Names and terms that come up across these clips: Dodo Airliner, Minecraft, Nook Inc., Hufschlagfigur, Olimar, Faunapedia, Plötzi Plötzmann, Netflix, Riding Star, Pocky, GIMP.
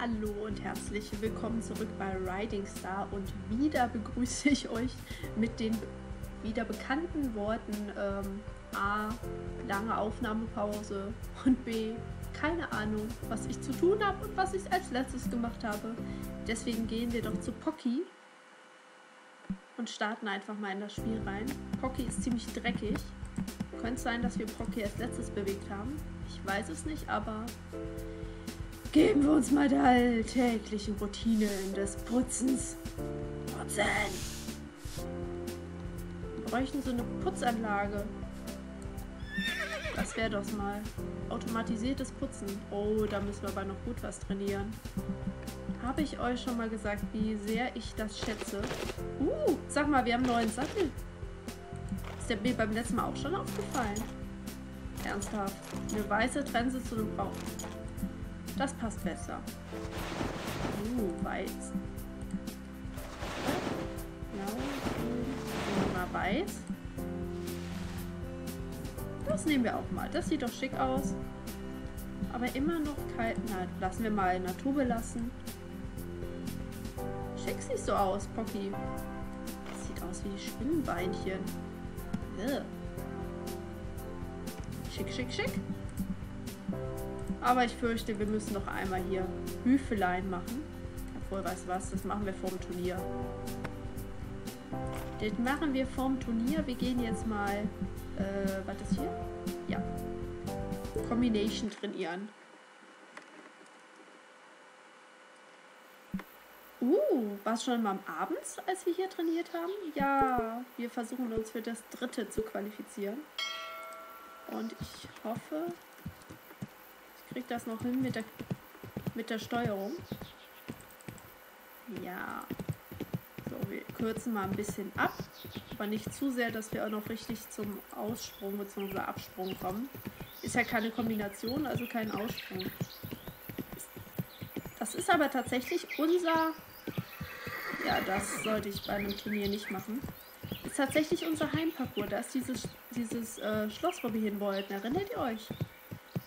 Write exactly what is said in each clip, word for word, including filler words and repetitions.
Hallo und herzlich willkommen zurück bei Riding Star, und wieder begrüße ich euch mit den wieder bekannten Worten ähm, A, lange Aufnahmepause, und B, keine Ahnung, was ich zu tun habe und was ich als letztes gemacht habe. Deswegen gehen wir doch zu Pocky und starten einfach mal in das Spiel rein. Pocky ist ziemlich dreckig. Könnte sein, dass wir Pocky als letztes bewegt haben. Ich weiß es nicht, aber geben wir uns mal der alltäglichen Routine des Putzens. Putzen! Wir bräuchten so eine Putzanlage. Das wäre doch mal. Automatisiertes Putzen. Oh, da müssen wir aber noch gut was trainieren. Habe ich euch schon mal gesagt, wie sehr ich das schätze? Uh, sag mal, wir haben einen neuen Sattel. Ist der mir beim letzten Mal auch schon aufgefallen? Ernsthaft. Eine weiße Trense zu einem Braun. Das passt besser. Uh, weiß. Blau, grün, mal weiß. Das nehmen wir auch mal. Das sieht doch schick aus. Aber immer noch kalt. Na, lassen wir mal Natur belassen. Schick siehst du aus, Pocky. Das sieht aus wie die Spinnenbeinchen. Ugh. Schick, schick, schick. Aber ich fürchte, wir müssen noch einmal hier Hüfelein machen. Obwohl, weißt du was, das machen wir vorm Turnier. Das machen wir vorm Turnier. Wir gehen jetzt mal, äh, was ist hier? Ja. Combination trainieren. Uh, war es schon mal abends, als wir hier trainiert haben? Ja, wir versuchen uns für das dritte zu qualifizieren. Und ich hoffe, kriegt das noch hin mit der, mit der Steuerung. Ja. So, wir kürzen mal ein bisschen ab. Aber nicht zu sehr, dass wir auch noch richtig zum Aussprung bzw. Absprung kommen. Ist ja keine Kombination, also kein Aussprung. Das ist aber tatsächlich unser... Ja, das sollte ich bei einem Turnier nicht machen. Ist tatsächlich unser Heimparcours. Da ist dieses, dieses äh, Schloss, wo wir hin wollten. Erinnert ihr euch?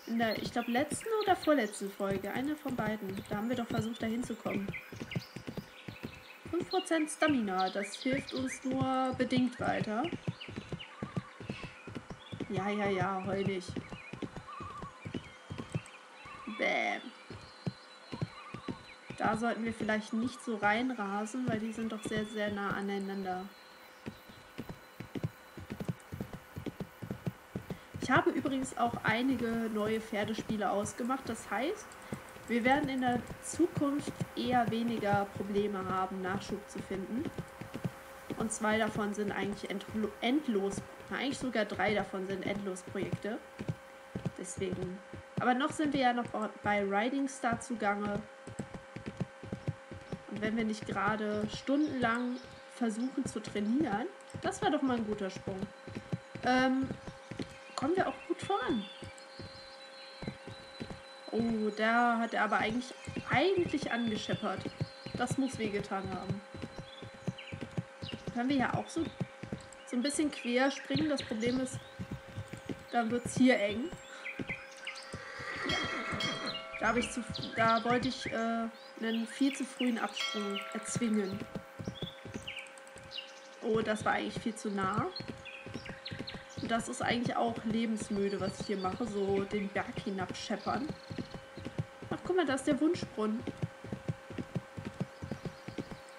In der, ich glaube, letzten oder vorletzten Folge. Eine von beiden. Da haben wir doch versucht, da hinzukommen. fünf Prozent Stamina. Das hilft uns nur bedingt weiter. Ja, ja, ja. Heu nicht. Bäm. Da sollten wir vielleicht nicht so reinrasen, weil die sind doch sehr, sehr nah aneinander. Ich habe übrigens auch einige neue Pferdespiele ausgemacht. Das heißt, wir werden in der Zukunft eher weniger Probleme haben, Nachschub zu finden. Und zwei davon sind eigentlich endlos, eigentlich sogar drei davon sind Endlosprojekte. Deswegen. Aber noch sind wir ja noch bei Riding Star zugange. Und wenn wir nicht gerade stundenlang versuchen zu trainieren, das war doch mal ein guter Sprung. Ähm... Kommen wir auch gut voran. Oh, da hat er aber eigentlich, eigentlich angescheppert. Das muss wehgetan haben. Können wir ja auch so, so ein bisschen quer springen. Das Problem ist, dann wird es hier eng. Da, habe ich zu, da wollte ich äh, einen viel zu frühen Absprung erzwingen. Oh, das war eigentlich viel zu nah. Das ist eigentlich auch lebensmüde, was ich hier mache. So den Berg hinab scheppern. Ach, guck mal, da ist der Wunschbrunnen.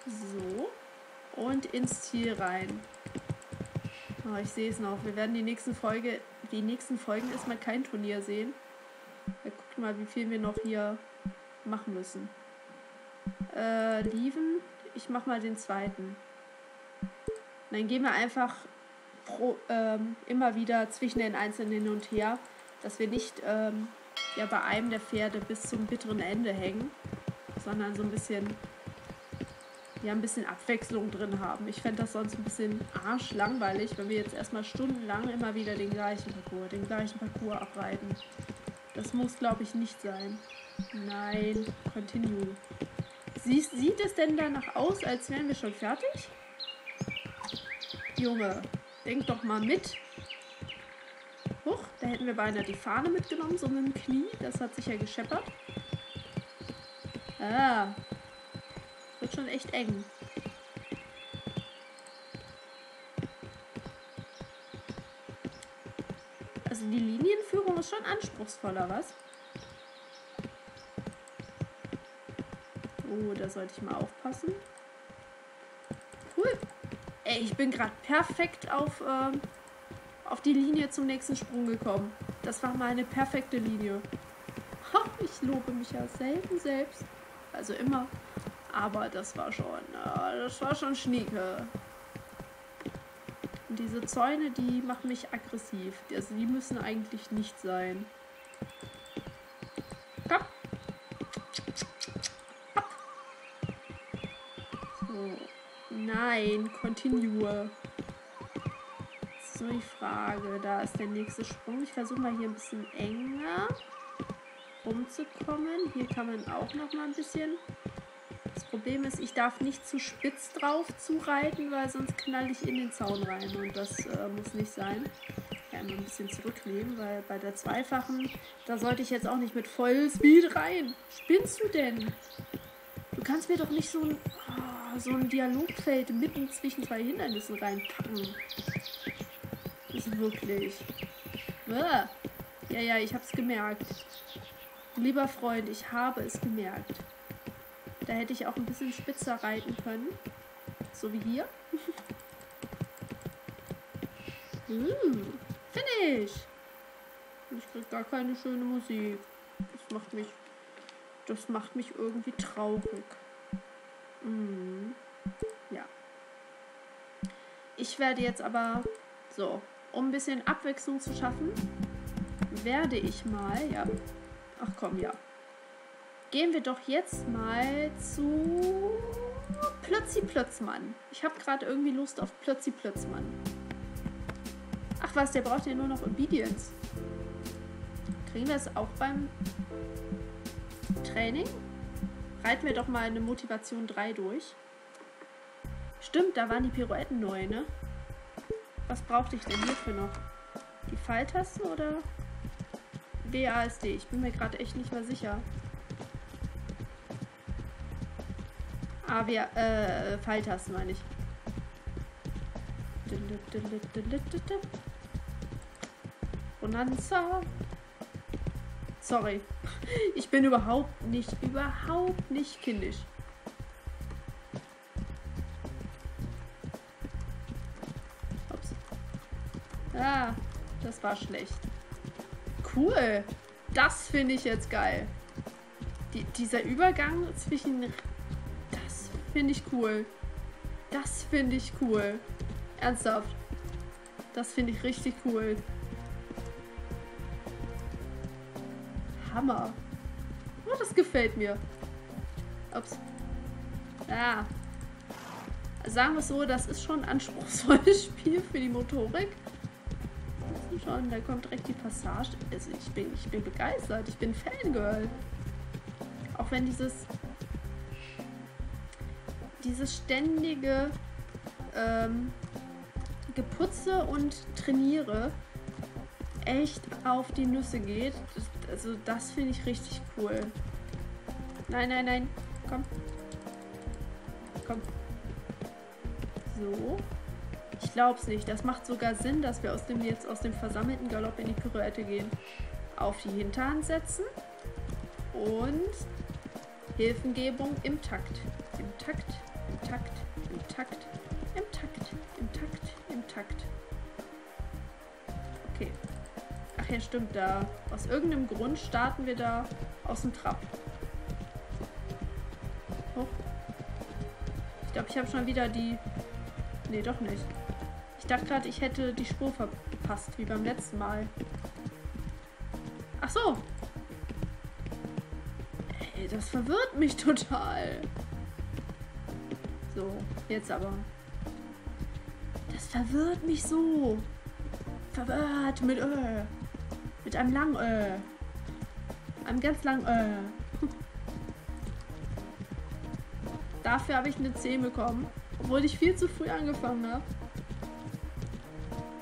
So. Und ins Ziel rein. Oh, ich sehe es noch. Wir werden die nächsten Folge, die nächsten Folgen erstmal kein Turnier sehen. Ja, guckt mal, wie viel wir noch hier machen müssen. Äh, Lieven. Ich mach mal den zweiten. Und dann gehen wir einfach... Pro, ähm, immer wieder zwischen den einzelnen hin und her, dass wir nicht ähm, ja, bei einem der Pferde bis zum bitteren Ende hängen, sondern so ein bisschen, ja, ein bisschen Abwechslung drin haben. Ich fände das sonst ein bisschen arschlangweilig, wenn wir jetzt erstmal stundenlang immer wieder den gleichen Parcours, den gleichen Parcours abreiten. Das muss, glaube ich, nicht sein. Nein, continue. Sie, sieht es denn danach aus, als wären wir schon fertig? Junge. Denk doch mal mit. Huch, da hätten wir beinahe die Fahne mitgenommen, so mit dem Knie. Das hat sich ja gescheppert. Ah. Wird schon echt eng. Also die Linienführung ist schon anspruchsvoller, was? Oh, da sollte ich mal aufpassen. Cool. Ey, ich bin gerade perfekt auf, ähm, auf die Linie zum nächsten Sprung gekommen. Das war mal eine perfekte Linie. Ha, ich lobe mich ja selten selbst. Also immer. Aber das war schon, äh, das war schon schnieke. Und diese Zäune, die machen mich aggressiv. Also die müssen eigentlich nicht sein. Komm. Nein, continue. Das ist nur die Frage. Da ist der nächste Sprung. Ich versuche mal hier ein bisschen enger rumzukommen. Hier kann man auch noch mal ein bisschen. Das Problem ist, ich darf nicht zu spitz drauf zureiten, weil sonst knall ich in den Zaun rein. Und das äh, muss nicht sein. Ja, immer ein bisschen zurücknehmen, weil bei der zweifachen, da sollte ich jetzt auch nicht mit Vollspeed rein. Spinnst du denn? Du kannst mir doch nicht so ein... so ein Dialogfeld mitten zwischen zwei Hindernissen reinpacken. Ist wirklich. Ja, ja, ich hab's gemerkt. Lieber Freund, ich habe es gemerkt. Da hätte ich auch ein bisschen spitzer reiten können. So wie hier. Hm, finish! Ich krieg gar keine schöne Musik. Das macht mich... Das macht mich irgendwie traurig. Mm. Ja. Ich werde jetzt aber, so, um ein bisschen Abwechslung zu schaffen, werde ich mal, ja, ach komm, ja, gehen wir doch jetzt mal zu Plötzi Plötzmann. Ich habe gerade irgendwie Lust auf Plötzi Plötzmann. Ach was, der braucht ja nur noch Obedience. Kriegen wir es auch beim Training? Reiten wir doch mal eine Motivation drei durch. Stimmt, da waren die Pirouetten neu, ne? Was brauchte ich denn hierfür noch? Die Pfeiltasten oder W A S D? Ich bin mir gerade echt nicht mehr sicher. Ah, wir, äh, Pfeiltasten meine ich. Bonanza. Sorry, ich bin überhaupt nicht, überhaupt nicht kindisch. Ups. Ah, das war schlecht. Cool, das finde ich jetzt geil. Die, dieser Übergang zwischen... Das finde ich cool. Das finde ich cool. Ernsthaft. Das finde ich richtig cool. Hammer. Oh, das gefällt mir. Ups. Ja. Also sagen wir es so, das ist schon ein anspruchsvolles Spiel für die Motorik. Schon, da kommt direkt die Passage. Also ich bin, ich bin begeistert. Ich bin Fangirl. Auch wenn dieses dieses ständige ähm, Geputze und Trainiere echt auf die Nüsse geht. Das, also das finde ich richtig cool. Nein, nein, nein. Komm. Komm. So. Ich glaub's nicht. Das macht sogar Sinn, dass wir aus dem jetzt aus dem versammelten Galopp in die Pirouette gehen. Auf die Hinterhand setzen. Und Hilfengebung im Takt. Im Takt, im Takt, im Takt, im Takt, im Takt, im Takt. Okay. Ja, stimmt, da. Aus irgendeinem Grund starten wir da aus dem Trab. Hoch. Ich glaube, ich habe schon wieder die... Nee, doch nicht. Ich dachte gerade, ich hätte die Spur verpasst, wie beim letzten Mal. Ach so. Ey, das verwirrt mich total. So, jetzt aber. Das verwirrt mich so. Verwirrt mit Öl. Mit einem langen Ö. Einem ganz langen Ö. Dafür habe ich eine zehn bekommen. Obwohl ich viel zu früh angefangen habe.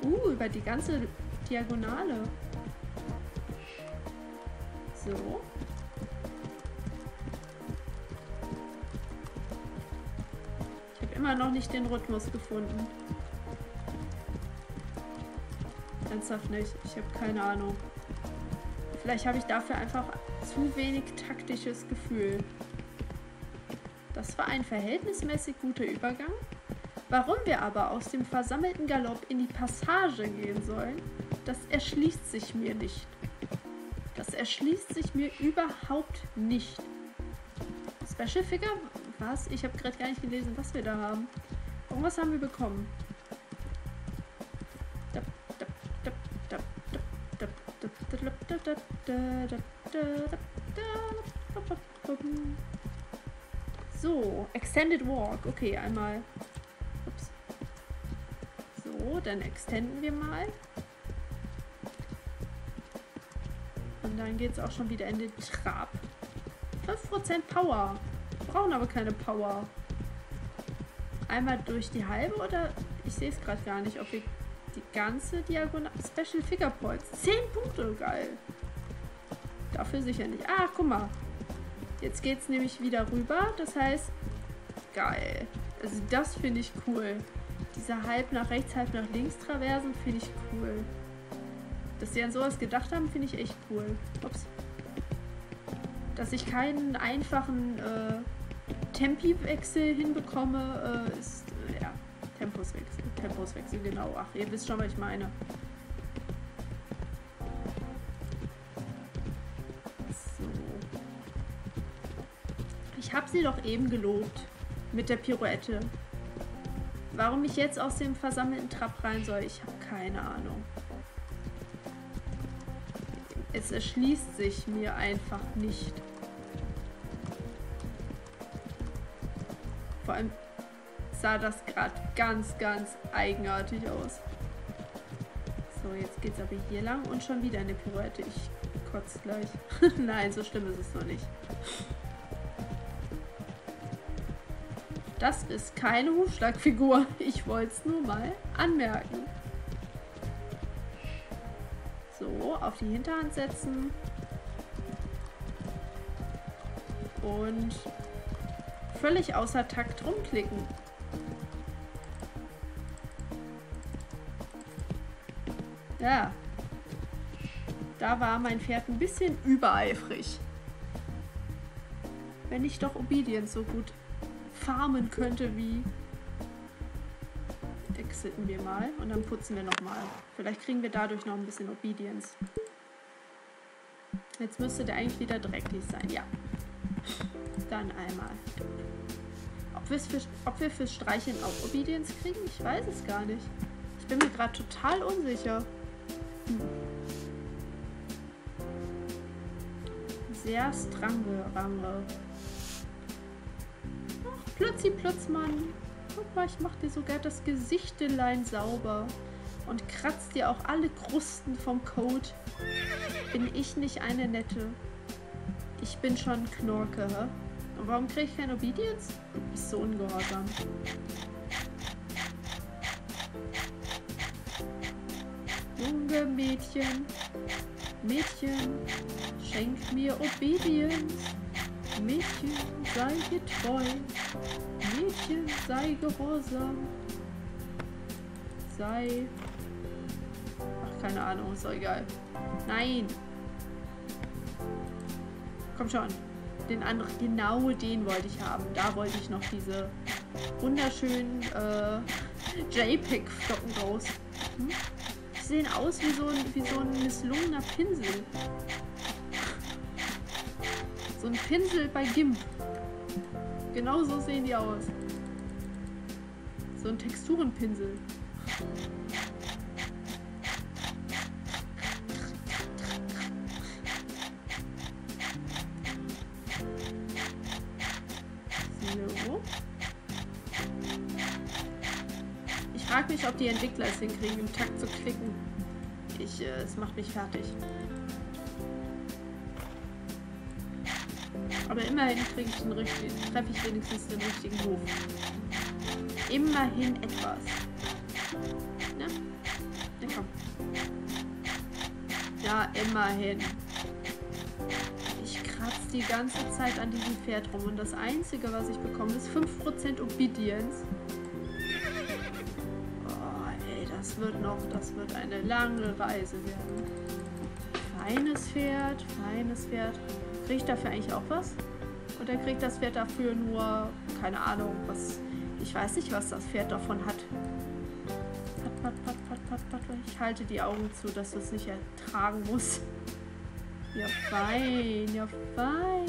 Uh, über die ganze Diagonale. So. immer noch nicht den Rhythmus gefunden. Ernsthaft nicht. Ich habe keine Ahnung. Vielleicht habe ich dafür einfach zu wenig taktisches Gefühl. Das war ein verhältnismäßig guter Übergang. Warum wir aber aus dem versammelten Galopp in die Passage gehen sollen, das erschließt sich mir nicht. Das erschließt sich mir überhaupt nicht. Special Figure? Was? Ich habe gerade gar nicht gelesen, was wir da haben. Irgendwas haben wir bekommen. So, Extended Walk. Okay, einmal. Ups. So, dann extenden wir mal. Und dann geht es auch schon wieder in den Trab. fünf Prozent Power. Wir brauchen aber keine Power. Einmal durch die halbe oder... Ich sehe es gerade gar nicht, ob wir die ganze Diagonal... Special Figure Points. zehn Punkte, geil. Dafür sicher nicht. Ah, guck mal. Jetzt geht es nämlich wieder rüber. Das heißt, geil. Also das finde ich cool. Diese halb nach rechts, halb nach links Traversen finde ich cool. Dass sie an sowas gedacht haben, finde ich echt cool. Ups. Dass ich keinen einfachen äh, Tempiwechsel hinbekomme, äh, ist... Äh, ja, Temposwechsel. Temposwechsel, genau. Ach, ihr wisst schon, was ich meine. So. Ich habe sie doch eben gelobt. Mit der Pirouette. Warum ich jetzt aus dem versammelten Trab rein soll, ich habe keine Ahnung. Es erschließt sich mir einfach nicht. Vor allem sah das gerade ganz, ganz eigenartig aus. So, jetzt geht's aber hier lang und schon wieder eine Pirouette. Ich kotze gleich. Nein, so schlimm ist es noch nicht. Das ist keine Hufschlagfigur. Ich wollte es nur mal anmerken. Auf die Hinterhand setzen und völlig außer Takt rumklicken. Ja, da war mein Pferd ein bisschen übereifrig. Wenn ich doch Obedience so gut farmen könnte wie... Exiten wir mal und dann putzen wir nochmal. Vielleicht kriegen wir dadurch noch ein bisschen Obedience. Jetzt müsste der eigentlich wieder dreckig sein. Ja. Dann einmal. Ob, für, ob wir fürs Streicheln auch Obedience kriegen? Ich weiß es gar nicht. Ich bin mir gerade total unsicher. Hm. Sehr strange. Ach, Plötzi Plötzmann. Guck mal, ich mach dir sogar das Gesichtelein sauber und kratz dir auch alle Krusten vom Coat. Bin ich nicht eine Nette? Ich bin schon Knorke, hä? Und warum krieg ich kein Obedience? Du bist so ungehorsam. Junge Mädchen, Mädchen, schenk mir Obedience. Mädchen, sei getreu. Mädchen, sei gehorsam. Sei... Ach, keine Ahnung, ist doch egal. Nein! Komm schon. Den anderen, genau den wollte ich haben. Da wollte ich noch diese wunderschönen äh, JPEG-Flocken raus. Hm? Die sehen aus wie so ein, wie so ein misslungener Pinsel. So ein Pinsel bei GIMP. Genau so sehen die aus. So ein Texturenpinsel. So. Ich frage mich, ob die Entwickler es hinkriegen, im Takt zu klicken. Ich, äh, es macht mich fertig. Aber immerhin kriege ich den richtigen, treffe ich wenigstens den richtigen Hof. Immerhin etwas. Ne? Na komm. Ja, immerhin. Ich kratzt die ganze Zeit an diesem Pferd rum und das Einzige, was ich bekomme, ist fünf Prozent Obedience. Oh, ey, das wird noch, das wird eine lange Reise werden. Feines Pferd, feines Pferd. Kriege ich dafür eigentlich auch was? Oder kriegt das Pferd dafür nur, keine Ahnung, was, ich weiß nicht, was das Pferd davon hat. Pat, pat, pat, pat, pat, pat. Ich halte die Augen zu, dass du es nicht ertragen musst. Ja, fein, ja, fein.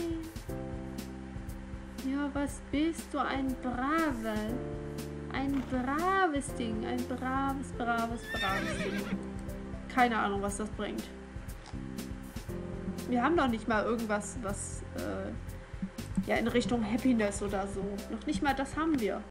Ja, was bist du? Ein braver. Ein braves Ding. Ein braves, braves, braves Ding. Keine Ahnung, was das bringt. Wir haben doch nicht mal irgendwas, was äh, ja, in Richtung Happiness oder so. Noch nicht mal das haben wir.